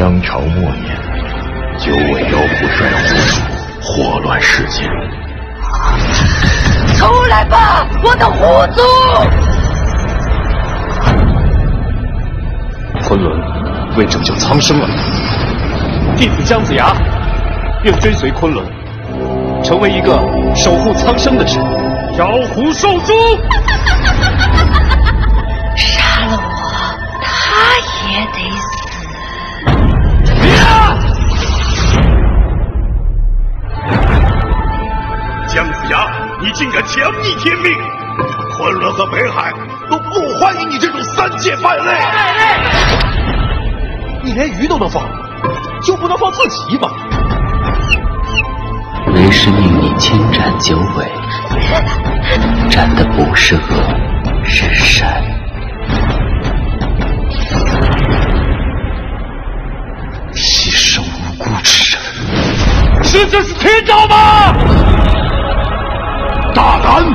商朝末年，九尾妖狐衰亡，祸乱世间。出来吧，我的狐族！昆仑为拯救苍生而来，弟子姜子牙愿追随昆仑，成为一个守护苍生的神。妖狐受诛！杀了我，他也得死。 姜子牙，你竟敢强逆天命！昆仑和北海都不欢迎你这种三界败类！你连鱼都能放，就不能放自己一马？为师命你千斩九尾，斩的不是恶，是善。牺牲无辜之人，是这是天道吗？ 大胆！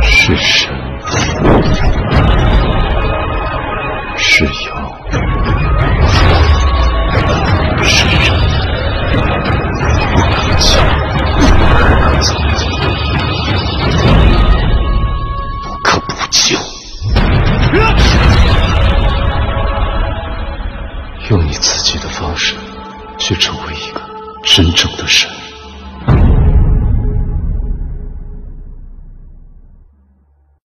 是神，是妖，是人，一切不可补救。用你自己的方式去成为一个真正的神。